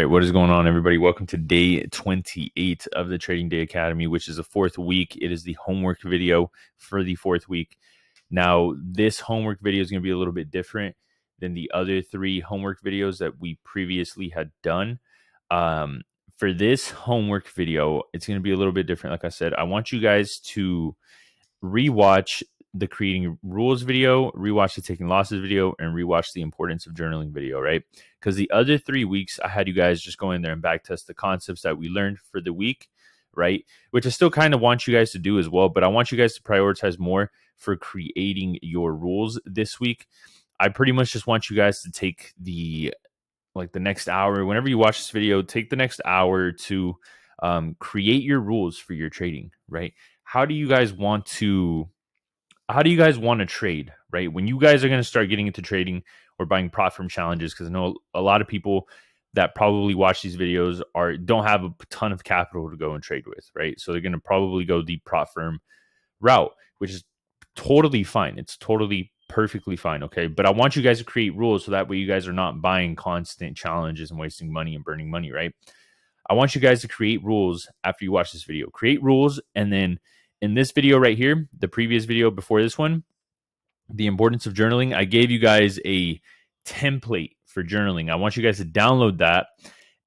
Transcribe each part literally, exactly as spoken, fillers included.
right, what is going on, everybody? Welcome to day twenty-eight of the Trading Day Academy, which is the fourth week. It is the homework video for the fourth week. Now, this homework video is going to be a little bit different than the other three homework videos that we previously had done. Um, for this homework video, it's going to be a little bit different. Like I said, I want you guys to rewatch the creating rules video, rewatch the taking losses video, and rewatch the importance of journaling video, right? Because the other three weeks, I had you guys just go in there and back test the concepts that we learned for the week, right? Which I still kind of want you guys to do as well, but I want you guys to prioritize more for creating your rules this week. I pretty much just want you guys to take the, like the next hour, whenever you watch this video, take the next hour to um, create your rules for your trading, right? How do you guys want to How do you guys want to trade, right? When you guys are going to start getting into trading or buying profit from challenges, because I know a lot of people that probably watch these videos are don't have a ton of capital to go and trade with, right? So they're going to probably go the prop firm route, which is totally fine. It's totally perfectly fine, okay? But I want you guys to create rules so that way you guys are not buying constant challenges and wasting money and burning money, right? I want you guys to create rules after you watch this video. Create rules, and then in this video right here, the previous video before this one, the importance of journaling, I gave you guys a template for journaling. I want you guys to download that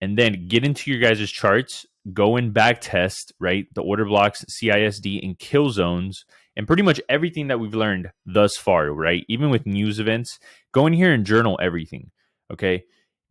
and then get into your guys' charts, go and back test, right? The order blocks, C I S D, and kill zones, and pretty much everything that we've learned thus far, right? Even with news events, go in here and journal everything, okay?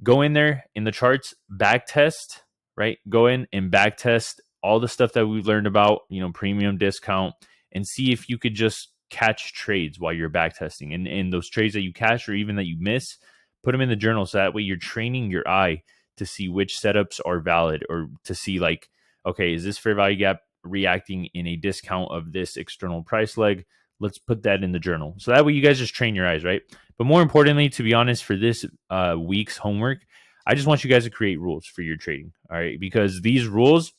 Go in there in the charts, back test, right? Go in and back test all the stuff that we've learned about, you know, premium, discount, and see if you could just catch trades while you're backtesting. And, and those trades that you catch or even that you miss, put them in the journal. So that way you're training your eye to see which setups are valid, or to see like, okay, is this fair value gap reacting in a discount of this external price leg? Let's put that in the journal. So that way you guys just train your eyes, right? But more importantly, to be honest, for this uh, week's homework, I just want you guys to create rules for your trading, all right? Because these rules,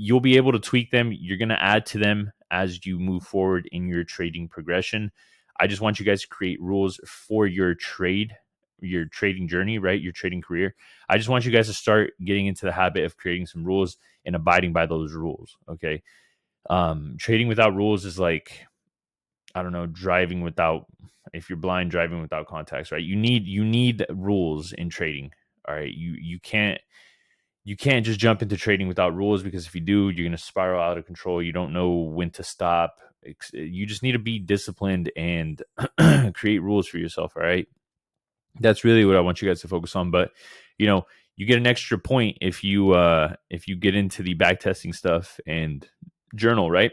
you'll be able to tweak them. You're going to add to them as you move forward in your trading progression. I just want you guys to create rules for your trade, your trading journey, right? Your trading career. I just want you guys to start getting into the habit of creating some rules and abiding by those rules, okay? Um, trading without rules is like, I don't know, driving without, if you're blind, driving without contacts, right? You need, you need rules in trading, all right? You, you can't, You can't just jump into trading without rules, because if you do, you're going to spiral out of control. You don't know when to stop. You just need to be disciplined and create rules for yourself, all right? That's really what I want you guys to focus on. But, you know, you get an extra point if you uh, if you get into the backtesting stuff and journal, right?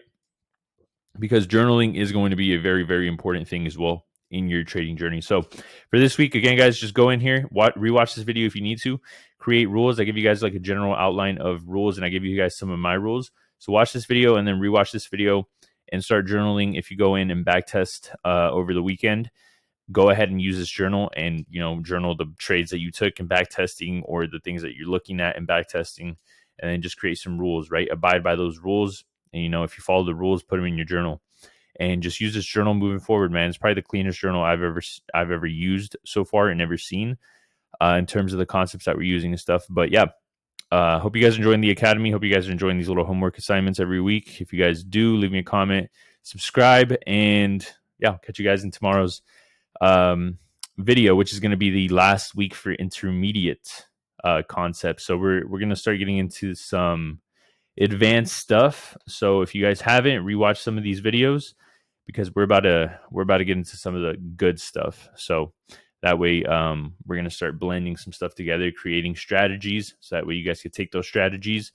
Because journaling is going to be a very, very important thing as well in your trading journey. So for this week, again, guys, just go in here, watch, rewatch this video if you need to, create rules. I give you guys like a general outline of rules, and I give you guys some of my rules. So watch this video and then rewatch this video and start journaling. If you go in and backtest uh, over the weekend, go ahead and use this journal and, you know, journal the trades that you took and backtesting, or the things that you're looking at and backtesting, and then just create some rules, right? Abide by those rules. And, you know, if you follow the rules, put them in your journal. And just use this journal moving forward, man. It's probably the cleanest journal I've ever I've ever used so far and ever seen uh, in terms of the concepts that we're using and stuff. But yeah, uh, hope you guys are enjoying the academy. Hope you guys are enjoying these little homework assignments every week. If you guys do, leave me a comment, subscribe, and yeah, catch you guys in tomorrow's um, video, which is going to be the last week for intermediate uh, concepts. So we're we're going to start getting into some advanced stuff. So if you guys haven't, rewatch some of these videos, because we're about to we're about to get into some of the good stuff. So that way um, we're going to start blending some stuff together, creating strategies, so that way you guys can take those strategies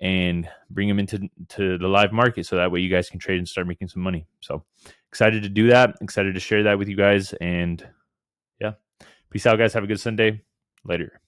and bring them into to the live market, so that way you guys can trade and start making some money. So excited to do that, excited to share that with you guys, and yeah, peace out, guys. Have a good Sunday. Later.